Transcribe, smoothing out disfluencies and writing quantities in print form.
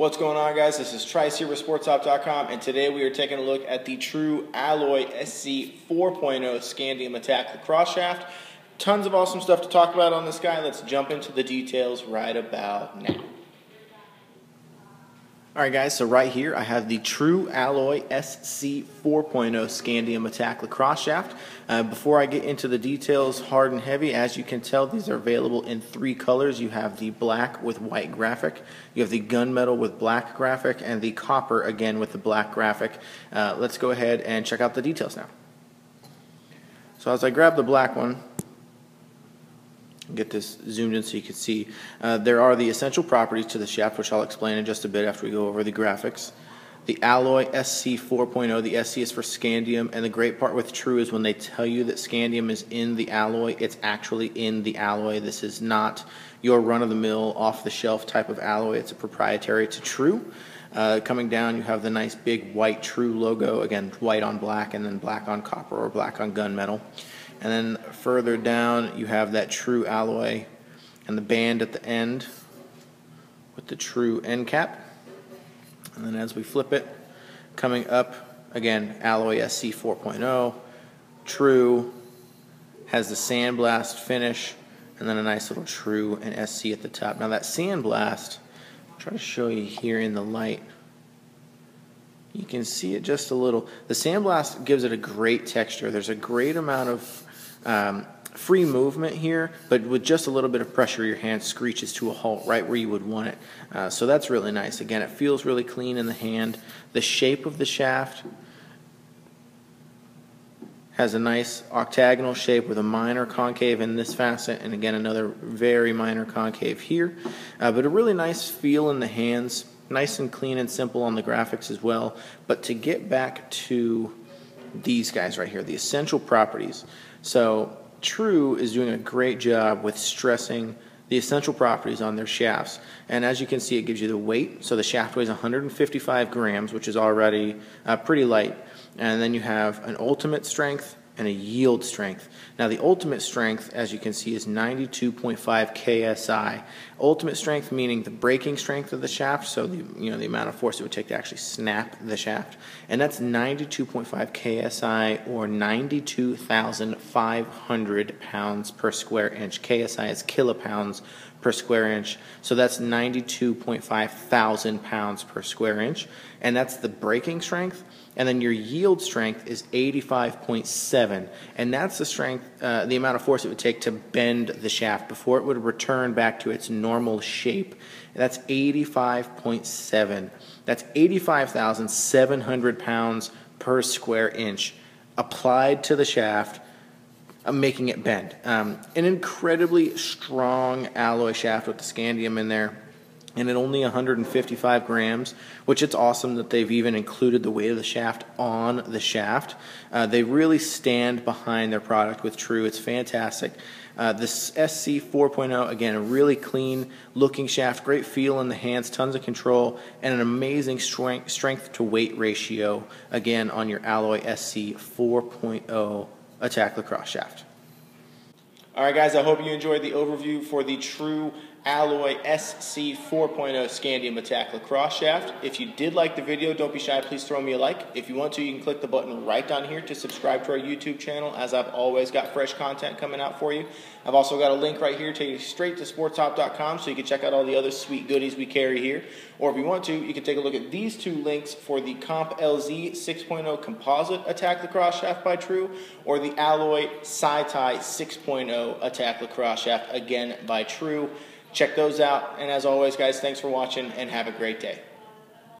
What's going on, guys? This is Trice here with SportStop.com, and today we are taking a look at the True Alloy SC 4.0 Scandium Attack Lacrosse Shaft. Tons of awesome stuff to talk about on this guy. Let's jump into the details right about now. Alright guys, so right here I have the True Alloy SC 4.0 Scandium Attack Lacrosse Shaft. Before I get into the details hard and heavy, as you can tell, these are available in three colors. You have the black with white graphic, you have the gunmetal with black graphic, and the copper again with the black graphic. Let's go ahead and check out the details now. So as I grab the black one, get this zoomed in so you can see. There are the essential properties to the shaft, which I'll explain in just a bit after we go over the graphics. The Alloy SC 4.0, the SC is for scandium, and the great part with True is when they tell you that scandium is in the alloy, it's actually in the alloy. This is not your run-of-the-mill, off-the-shelf type of alloy. It's a proprietary to True. Coming down, you have the nice big white True logo, again, white on black, and then black on copper or black on gunmetal. And then further down, you have that True Alloy and the band at the end with the True end cap. And then as we flip it, coming up, again, Alloy SC 4.0, True, has the sandblast finish, and then a nice little True and SC at the top. Now that sandblast, I'll try to show you here in the light. You can see it just a little. The sandblast gives it a great texture. There's a great amount of free movement here, but with just a little bit of pressure, your hand screeches to a halt right where you would want it. So that's really nice. Again, it feels really clean in the hand. The shape of the shaft has a nice octagonal shape with a minor concave in this facet, and again, another very minor concave here. But a really nice feel in the hands. Nice and clean and simple on the graphics as well. But to get back to these guys right here, the essential properties. So True is doing a great job with stressing the essential properties on their shafts. And as you can see, it gives you the weight. So the shaft weighs 155 grams, which is already pretty light. And then you have an ultimate strength and a yield strength. Now the ultimate strength, as you can see, is 92.5 KSI. Ultimate strength meaning the braking strength of the shaft, so the amount of force it would take to actually snap the shaft. And that's 92.5 KSI or 92,500 pounds per square inch. KSI is kilopounds per square inch. So that's 92.5 thousand pounds per square inch. And that's the braking strength. And then your yield strength is 85.7. And that's the strength, the amount of force it would take to bend the shaft before it would return back to its normal shape. And that's 85.7. That's 85,700 pounds per square inch applied to the shaft, making it bend. An incredibly strong alloy shaft with the scandium in there, and at only 155 grams, which it's awesome that they've even included the weight of the shaft on the shaft. They really stand behind their product with True. It's fantastic. This SC 4.0, again, a really clean looking shaft, great feel in the hands, tons of control, and an amazing strength to weight ratio, again, on your Alloy SC 4.0 Attack Lacrosse Shaft. Alright guys, I hope you enjoyed the overview for the True Alloy SC 4.0 Scandium Attack Lacrosse Shaft. If you did like the video, don't be shy, please throw me a like. If you want to, you can click the button right down here to subscribe to our YouTube channel, as I've always got fresh content coming out for you. I've also got a link right here to take you straight to SportStop.com so you can check out all the other sweet goodies we carry here. Or if you want to, you can take a look at these two links for the Comp LZ 6.0 Composite Attack Lacrosse Shaft by True, or the Alloy Sci-Ti 6.0 Attack Lacrosse Shaft, again by True. Check those out, and as always, guys, thanks for watching, and have a great day.